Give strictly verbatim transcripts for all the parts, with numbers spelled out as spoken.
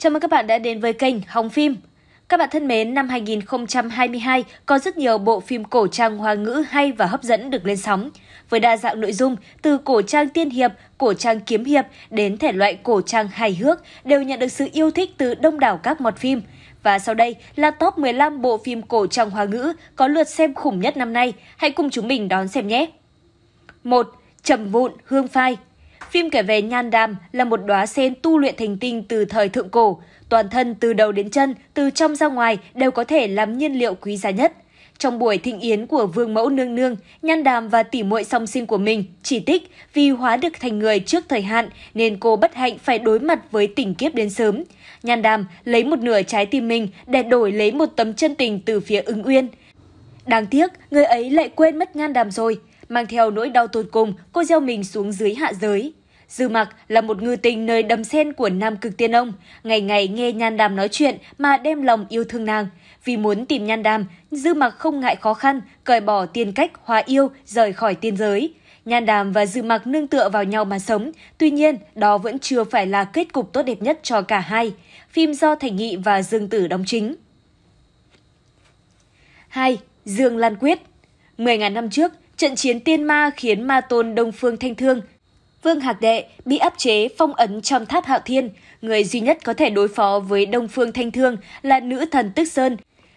Chào mừng các bạn đã đến với kênh Hóng Phim. Các bạn thân mến, năm hai nghìn không trăm hai mươi hai có rất nhiều bộ phim cổ trang Hoa ngữ hay và hấp dẫn được lên sóng. Với đa dạng nội dung từ cổ trang tiên hiệp, cổ trang kiếm hiệp đến thể loại cổ trang hài hước đều nhận được sự yêu thích từ đông đảo các mọt phim. Và sau đây là top mười lăm bộ phim cổ trang Hoa ngữ có lượt xem khủng nhất năm nay. Hãy cùng chúng mình đón xem nhé! một. Trầm Vụn Hương Phai. Phim kể về Nhan Đàm là một đóa sen tu luyện thành tinh từ thời thượng cổ. Toàn thân từ đầu đến chân, từ trong ra ngoài đều có thể làm nhiên liệu quý giá nhất. Trong buổi thịnh yến của Vương Mẫu Nương Nương, Nhan Đàm và tỷ muội song sinh của mình chỉ trích vì hóa được thành người trước thời hạn nên cô bất hạnh phải đối mặt với tình kiếp đến sớm. Nhan Đàm lấy một nửa trái tim mình để đổi lấy một tấm chân tình từ phía Ứng Uyên. Đáng tiếc, người ấy lại quên mất Nhan Đàm rồi. Mang theo nỗi đau tột cùng, cô gieo mình xuống dưới hạ giới. Dư Mặc là một ngư tình nơi đầm sen của Nam Cực Tiên Ông, ngày ngày nghe Nhan Đàm nói chuyện mà đem lòng yêu thương nàng. Vì muốn tìm Nhan Đàm, Dư Mặc không ngại khó khăn, cởi bỏ tiên cách hóa yêu, rời khỏi tiên giới. Nhan Đàm và Dư Mặc nương tựa vào nhau mà sống, tuy nhiên đó vẫn chưa phải là kết cục tốt đẹp nhất cho cả hai. Phim do Thành Nghị và Dương Tử đóng chính. hai. Dương Lan Quyết. mười nghìn năm trước, trận chiến tiên ma khiến ma tôn Đông Phương Thanh Thương, Vương Hạc Đệ bị áp chế phong ấn trong tháp Hạo Thiên. Người duy nhất có thể đối phó với Đông Phương Thanh Thương là nữ thần Tức Sơn.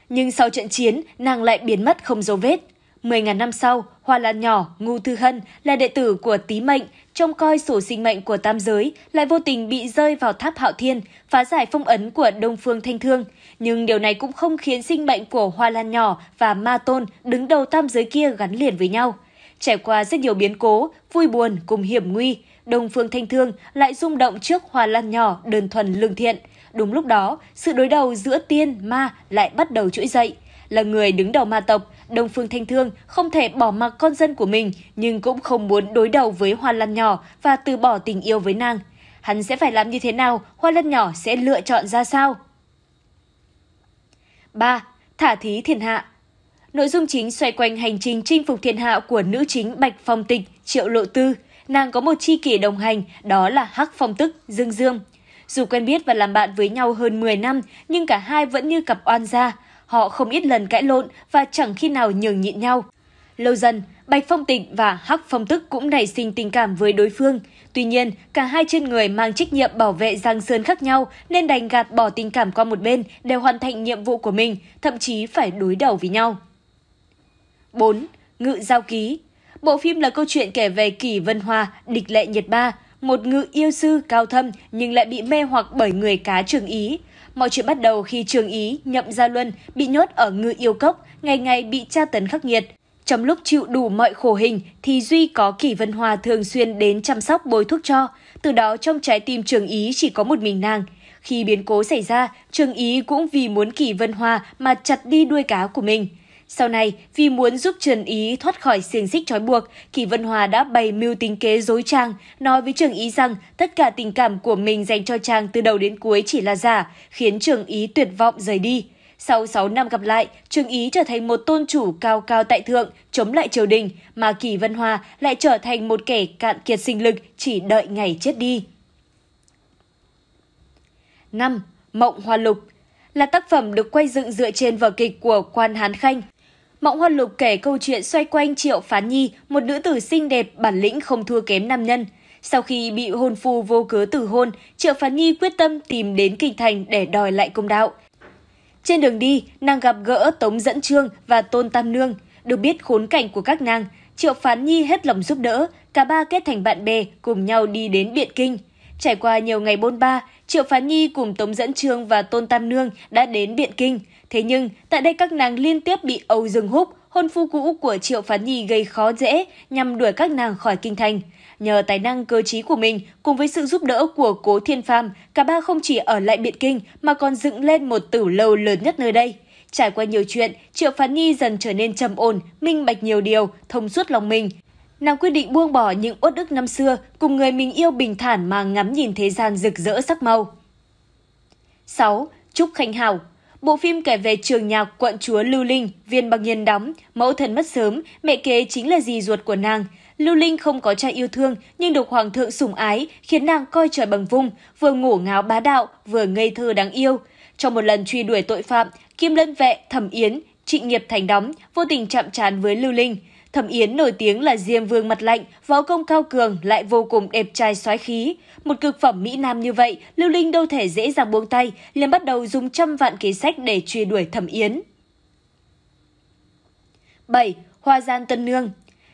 Nhưng sau trận chiến, nàng lại biến mất không dấu vết. mười nghìn năm sau, Hoa Lan Nhỏ, Ngưu Thư Hân là đệ tử của Tý Mệnh, trông coi sổ sinh mệnh của tam giới, lại vô tình bị rơi vào tháp Hạo Thiên, phá giải phong ấn của Đông Phương Thanh Thương. Nhưng điều này cũng không khiến sinh mệnh của Hoa Lan Nhỏ và ma tôn đứng đầu tam giới kia gắn liền với nhau. Trải qua rất nhiều biến cố, vui buồn cùng hiểm nguy, Đông Phương Thanh Thương lại rung động trước Hoa Lan Nhỏ đơn thuần lương thiện. Đúng lúc đó, sự đối đầu giữa tiên, ma lại bắt đầu trỗi dậy. Là người đứng đầu ma tộc, Đông Phương Thanh Thương không thể bỏ mặc con dân của mình nhưng cũng không muốn đối đầu với Hoa Lan Nhỏ và từ bỏ tình yêu với nàng. Hắn sẽ phải làm như thế nào, Hoa Lan Nhỏ sẽ lựa chọn ra sao? ba. Thả thí Thiên Hạ. Nội dung chính xoay quanh hành trình chinh phục thiên hạ của nữ chính Bạch Phong Tịch, Triệu Lộ Tư. Nàng có một tri kỷ đồng hành, đó là Hắc Phong Tức, Dương Dương. Dù quen biết và làm bạn với nhau hơn mười năm, nhưng cả hai vẫn như cặp oan gia. Họ không ít lần cãi lộn và chẳng khi nào nhường nhịn nhau. Lâu dần, Bạch Phong Tịch và Hắc Phong Tức cũng nảy sinh tình cảm với đối phương. Tuy nhiên, cả hai trên người mang trách nhiệm bảo vệ giang sơn khác nhau nên đành gạt bỏ tình cảm qua một bên để hoàn thành nhiệm vụ của mình, thậm chí phải đối đầu với nhau. bốn. Ngự Giao Ký. Bộ phim là câu chuyện kể về Kỳ Vân Hòa, địch lệ Nhật Ba, một ngự yêu sư cao thâm nhưng lại bị mê hoặc bởi người cá Trường Ý. Mọi chuyện bắt đầu khi Trường Ý, Nhậm Gia Luân bị nhốt ở ngự yêu cốc, ngày ngày bị tra tấn khắc nghiệt. Trong lúc chịu đủ mọi khổ hình thì duy có Kỳ Vân Hòa thường xuyên đến chăm sóc bôi thuốc cho. Từ đó trong trái tim Trường Ý chỉ có một mình nàng. Khi biến cố xảy ra, Trường Ý cũng vì muốn Kỳ Vân Hòa mà chặt đi đuôi cá của mình. Sau này, vì muốn giúp Trường Ý thoát khỏi xiềng xích trói buộc, Kỳ Vân Hòa đã bày mưu tính kế dối Trang, nói với Trường Ý rằng tất cả tình cảm của mình dành cho Trang từ đầu đến cuối chỉ là giả, khiến Trường Ý tuyệt vọng rời đi. Sau sáu năm gặp lại, Trường Ý trở thành một tôn chủ cao cao tại thượng, chống lại triều đình, mà Kỳ Vân Hòa lại trở thành một kẻ cạn kiệt sinh lực, chỉ đợi ngày chết đi. năm. Mộng Hoa Lục. Là tác phẩm được quay dựng dựa trên vở kịch của Quan Hán Khanh. Mộng Hoa Lục kể câu chuyện xoay quanh Triệu Phán Nhi, một nữ tử xinh đẹp, bản lĩnh không thua kém nam nhân. Sau khi bị hôn phu vô cớ tử hôn, Triệu Phán Nhi quyết tâm tìm đến kinh thành để đòi lại công đạo. Trên đường đi, nàng gặp gỡ Tống Dẫn Trương và Tôn Tam Nương. Được biết khốn cảnh của các nàng, Triệu Phán Nhi hết lòng giúp đỡ, cả ba kết thành bạn bè cùng nhau đi đến Biện Kinh. Trải qua nhiều ngày bôn ba, Triệu Phán Nhi cùng Tống Dẫn Trương và Tôn Tam Nương đã đến Biện Kinh. Thế nhưng, tại đây các nàng liên tiếp bị Âu Dương Húc, hôn phu cũ của Triệu Phán Nhi gây khó dễ nhằm đuổi các nàng khỏi kinh thành. Nhờ tài năng cơ trí của mình, cùng với sự giúp đỡ của Cố Thiên Phàm, cả ba không chỉ ở lại Biện Kinh mà còn dựng lên một tử lâu lớn nhất nơi đây. Trải qua nhiều chuyện, Triệu Phán Nhi dần trở nên trầm ổn, minh bạch nhiều điều, thông suốt lòng mình. Nàng quyết định buông bỏ những uất ức năm xưa, cùng người mình yêu bình thản mà ngắm nhìn thế gian rực rỡ sắc màu. sáu. Trúc Khanh Hảo. Bộ phim kể về trường nhạc quận chúa Lưu Linh, Viên Băng Nhân đóng, mẫu thân mất sớm, mẹ kế chính là dì ruột của nàng. Lưu Linh không có cha yêu thương nhưng được hoàng thượng sủng ái, khiến nàng coi trời bằng vung, vừa ngổ ngáo bá đạo, vừa ngây thơ đáng yêu. Trong một lần truy đuổi tội phạm, Kim Lân Vệ, Thẩm Yến, Trị Nghiệp Thành đóng, vô tình chạm trán với Lưu Linh. Thẩm Yến nổi tiếng là Diêm Vương mặt lạnh, võ công cao cường lại vô cùng đẹp trai soái khí. Một cực phẩm mỹ nam như vậy, Lưu Linh đâu thể dễ dàng buông tay, liền bắt đầu dùng trăm vạn kế sách để truy đuổi Thẩm Yến. bảy. Hoa Gian Tân Nương.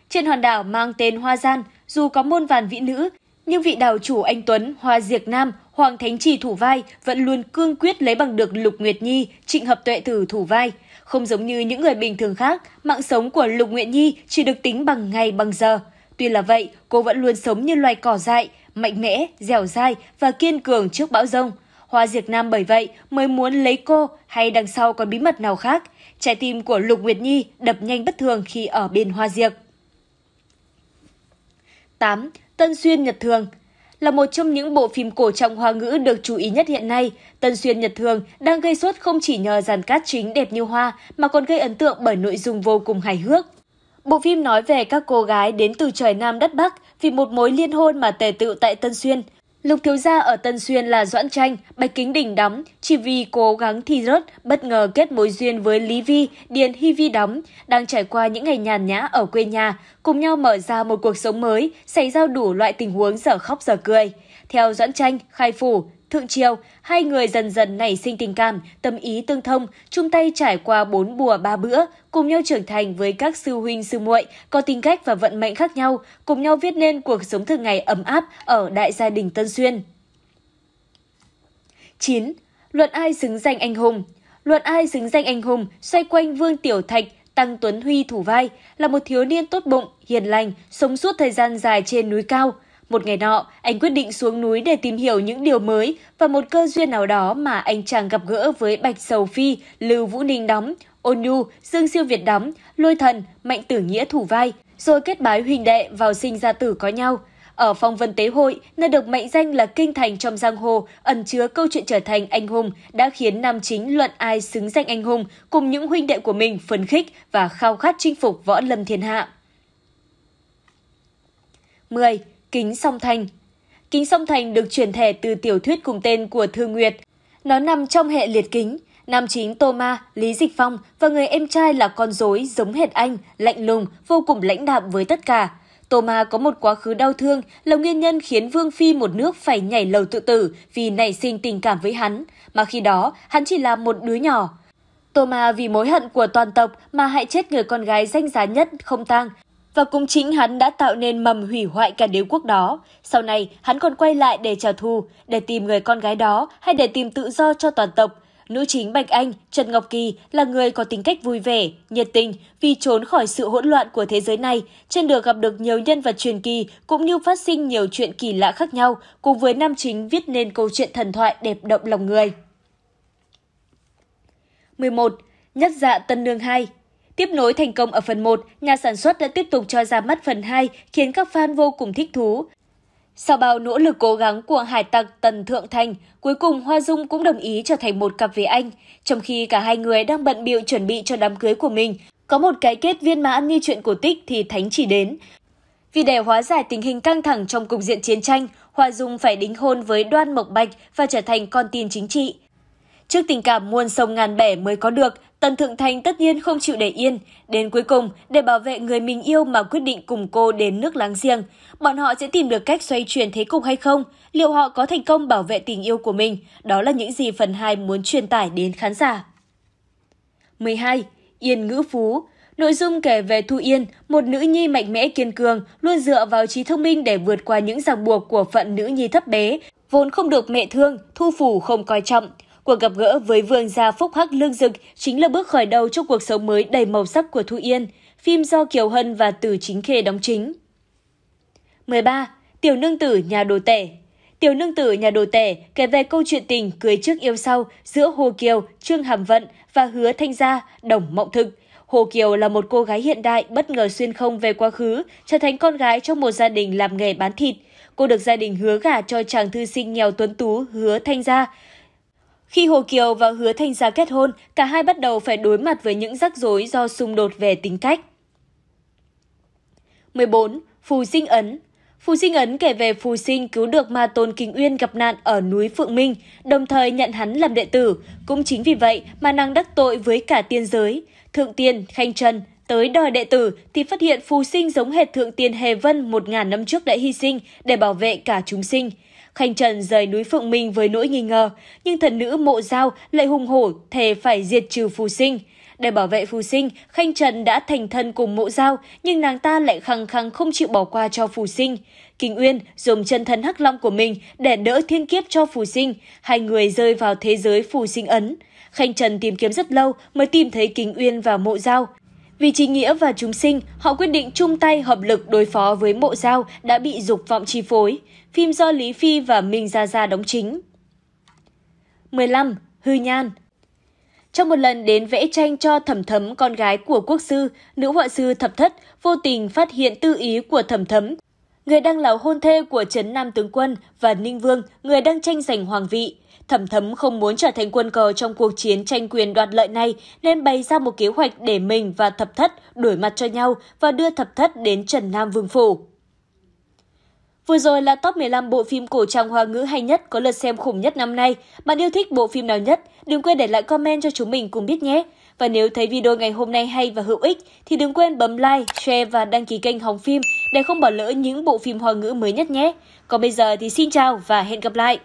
Trên hòn đảo mang tên Hoa Gian, dù có muôn vàn vĩ nữ, nhưng vị đảo chủ anh Tuấn, Hoa Diệp Nam, Hoàng Thánh Trì thủ vai vẫn luôn cương quyết lấy bằng được Lục Nguyệt Nhi, Trịnh Hợp Tuệ Tử thủ vai. Không giống như những người bình thường khác, mạng sống của Lục Nguyệt Nhi chỉ được tính bằng ngày bằng giờ. Tuy là vậy, cô vẫn luôn sống như loài cỏ dại, mạnh mẽ, dẻo dai và kiên cường trước bão dông. Hoa Diệp Nam bởi vậy mới muốn lấy cô, hay đằng sau còn bí mật nào khác? Trái tim của Lục Nguyệt Nhi đập nhanh bất thường khi ở bên Hoa Diệp. tám. Tân Xuyên Nhật Thường. Là một trong những bộ phim cổ trọng Hoa ngữ được chú ý nhất hiện nay, Tân Xuyên Nhật Thường đang gây sốt không chỉ nhờ dàn cast chính đẹp như hoa mà còn gây ấn tượng bởi nội dung vô cùng hài hước. Bộ phim nói về các cô gái đến từ trời Nam đất Bắc vì một mối liên hôn mà tề tựu tại Tân Xuyên. Lục thiếu gia ở Tân Xuyên là Doãn Tranh, Bạch Kính Đỉnh đóng, chỉ vì cố gắng thi rớt, bất ngờ kết mối duyên với Lý Vi, Điền Hy Vi đóng, đang trải qua những ngày nhàn nhã ở quê nhà, cùng nhau mở ra một cuộc sống mới, xảy ra đủ loại tình huống dở khóc dở cười. Theo Doãn Tranh, Khai Phủ, Thượng Triều, hai người dần dần nảy sinh tình cảm, tâm ý tương thông, chung tay trải qua bốn bùa ba bữa, cùng nhau trưởng thành với các sư huynh sư muội, có tính cách và vận mệnh khác nhau, cùng nhau viết nên cuộc sống thường ngày ấm áp ở đại gia đình Tân Xuyên. chín. Luận ai xứng danh anh hùng. Luận ai xứng danh anh hùng xoay quanh Vương Tiểu Thạch, Tăng Tuấn Huy thủ vai, là một thiếu niên tốt bụng, hiền lành, sống suốt thời gian dài trên núi cao. Một ngày nọ, anh quyết định xuống núi để tìm hiểu những điều mới, và một cơ duyên nào đó mà anh chàng gặp gỡ với Bạch Sầu Phi, Lưu Vũ Ninh đóng, Ôn Nhu, Dương Siêu Việt đóng, Lôi Thần, Mạnh Tử Nghĩa thủ vai, rồi kết bái huynh đệ vào sinh ra tử có nhau. Ở Phong Vân Tế Hội, nơi được mệnh danh là kinh thành trong giang hồ, ẩn chứa câu chuyện trở thành anh hùng đã khiến nam chính Luận ai xứng danh anh hùng cùng những huynh đệ của mình phấn khích và khao khát chinh phục võ lâm thiên hạ. mười. Kính Song Thành. Kính Song Thành được chuyển thể từ tiểu thuyết cùng tên của Thư Nguyệt. Nó nằm trong hệ liệt kính. Nam chính Toma, Lý Dịch Phong và người em trai là con rối giống hệt anh, lạnh lùng, vô cùng lãnh đạm với tất cả. Toma có một quá khứ đau thương là nguyên nhân khiến Vương Phi một nước phải nhảy lầu tự tử vì nảy sinh tình cảm với hắn, mà khi đó hắn chỉ là một đứa nhỏ. Toma vì mối hận của toàn tộc mà hại chết người con gái danh giá nhất Không Tang, và cũng chính hắn đã tạo nên mầm hủy hoại cả đế quốc đó. Sau này, hắn còn quay lại để trả thù, để tìm người con gái đó hay để tìm tự do cho toàn tộc. Nữ chính Bạch Anh, Trần Ngọc Kỳ là người có tính cách vui vẻ, nhiệt tình, vì trốn khỏi sự hỗn loạn của thế giới này, trên đường gặp được nhiều nhân vật truyền kỳ cũng như phát sinh nhiều chuyện kỳ lạ khác nhau, cùng với nam chính viết nên câu chuyện thần thoại đẹp động lòng người. mười một. Nhất Dạ Tân Nương hai. Tiếp nối thành công ở phần một, nhà sản xuất đã tiếp tục cho ra mắt phần hai, khiến các fan vô cùng thích thú. Sau bao nỗ lực cố gắng của hải tặc Tần Thượng Thành, cuối cùng Hoa Dung cũng đồng ý trở thành một cặp với anh. Trong khi cả hai người đang bận bịu chuẩn bị cho đám cưới của mình, có một cái kết viên mãn như chuyện cổ tích thì thánh chỉ đến. Vì để hóa giải tình hình căng thẳng trong cục diện chiến tranh, Hoa Dung phải đính hôn với Đoan Mộc Bạch và trở thành con tin chính trị. Trước tình cảm muôn sông ngàn bể mới có được, Tần Thượng Thành tất nhiên không chịu để yên. Đến cuối cùng, để bảo vệ người mình yêu mà quyết định cùng cô đến nước láng giềng. Bọn họ sẽ tìm được cách xoay chuyển thế cục hay không? Liệu họ có thành công bảo vệ tình yêu của mình? Đó là những gì phần hai muốn truyền tải đến khán giả. mười hai. Yên Ngữ Phú. Nội dung kể về Thu Yên, một nữ nhi mạnh mẽ kiên cường, luôn dựa vào trí thông minh để vượt qua những ràng buộc của phận nữ nhi thấp bé, vốn không được mẹ thương, Thu Phủ không coi trọng. Cuộc gặp gỡ với vương gia Phúc Hắc Lương Dực chính là bước khởi đầu cho cuộc sống mới đầy màu sắc của Thu Yên. Phim do Kiều Hân và Từ Chính Khê đóng chính. mười ba. Tiểu Nương Tử Nhà Đồ Tể. Tiểu Nương Tử Nhà Đồ Tể kể về câu chuyện tình cưới trước yêu sau giữa Hồ Kiều, Trương Hàm Vận và Hứa Thanh Gia, Đồng Mộng Thực. Hồ Kiều là một cô gái hiện đại bất ngờ xuyên không về quá khứ, trở thành con gái trong một gia đình làm nghề bán thịt. Cô được gia đình hứa gả cho chàng thư sinh nghèo tuấn tú Hứa Thanh Gia. Khi Hồ Kiều và Hứa Thanh Gia kết hôn, cả hai bắt đầu phải đối mặt với những rắc rối do xung đột về tính cách. mười bốn. Phù Sinh Ấn. Phù Sinh Ấn kể về Phù Sinh cứu được Ma Tôn Kình Uyên gặp nạn ở núi Phượng Minh, đồng thời nhận hắn làm đệ tử. Cũng chính vì vậy mà nàng đắc tội với cả tiên giới. Thượng tiên Khanh Trần tới đời đệ tử thì phát hiện Phù Sinh giống hệt thượng tiên Hề Vân một ngàn năm trước đã hy sinh để bảo vệ cả chúng sinh. Khanh Trần rời núi Phượng Minh với nỗi nghi ngờ, nhưng thần nữ Mộ Giao lại hùng hổ thề phải diệt trừ Phù Sinh. Để bảo vệ Phù Sinh, Khanh Trần đã thành thân cùng Mộ Giao, nhưng nàng ta lại khăng khăng không chịu bỏ qua cho Phù Sinh. Kình Uyên dùng chân thân Hắc Long của mình để đỡ thiên kiếp cho Phù Sinh, hai người rơi vào thế giới Phù Sinh Ấn. Khanh Trần tìm kiếm rất lâu mới tìm thấy Kình Uyên và Mộ Giao. Vì chính nghĩa và chúng sinh, họ quyết định chung tay hợp lực đối phó với Mộ Giao đã bị dục vọng chi phối. Phim do Lý Phi và Minh Gia Gia đóng chính. mười lăm. Hư Nhan. Trong một lần đến vẽ tranh cho Thẩm Thấm, con gái của quốc sư, nữ họa sư Thập Thất vô tình phát hiện tư ý của Thẩm Thấm, người đang là hôn thê của Trấn Nam tướng quân và Ninh Vương, người đang tranh giành hoàng vị. Thẩm Thấm không muốn trở thành quân cờ trong cuộc chiến tranh quyền đoạt lợi này nên bày ra một kế hoạch để mình và Thập Thất đổi mặt cho nhau và đưa Thập Thất đến Trần Nam Vương phủ. Vừa rồi là top mười lăm bộ phim cổ trang Hoa ngữ hay nhất, có lượt xem khủng nhất năm nay. Bạn yêu thích bộ phim nào nhất? Đừng quên để lại comment cho chúng mình cùng biết nhé. Và nếu thấy video ngày hôm nay hay và hữu ích thì đừng quên bấm like, share và đăng ký kênh Hóng Phim để không bỏ lỡ những bộ phim Hoa ngữ mới nhất nhé. Còn bây giờ thì xin chào và hẹn gặp lại!